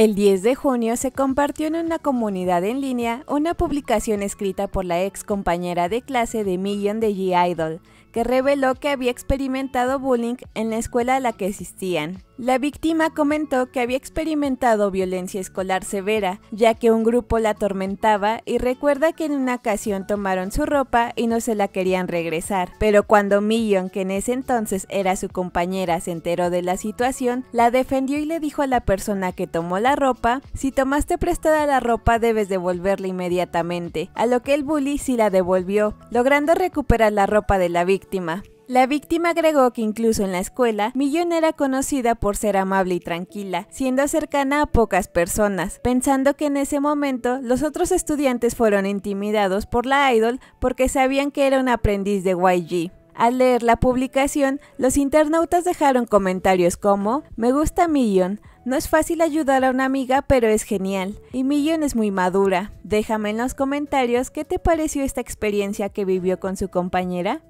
El 10 de junio se compartió en una comunidad en línea una publicación escrita por la ex compañera de clase de Miyeon de G-Idol, que reveló que había experimentado bullying en la escuela a la que asistían. La víctima comentó que había experimentado violencia escolar severa, ya que un grupo la atormentaba, y recuerda que en una ocasión tomaron su ropa y no se la querían regresar. Pero cuando Miyeon, que en ese entonces era su compañera, se enteró de la situación, la defendió y le dijo a la persona que tomó la ropa: si tomaste prestada la ropa debes devolverla inmediatamente, a lo que el bully sí la devolvió, logrando recuperar la ropa de la víctima. La víctima agregó que incluso en la escuela, Miyeon era conocida por ser amable y tranquila, siendo cercana a pocas personas, pensando que en ese momento los otros estudiantes fueron intimidados por la idol porque sabían que era un aprendiz de YG. Al leer la publicación, los internautas dejaron comentarios como: "Me gusta Miyeon, no es fácil ayudar a una amiga pero es genial, y Miyeon es muy madura". Déjame en los comentarios qué te pareció esta experiencia que vivió con su compañera.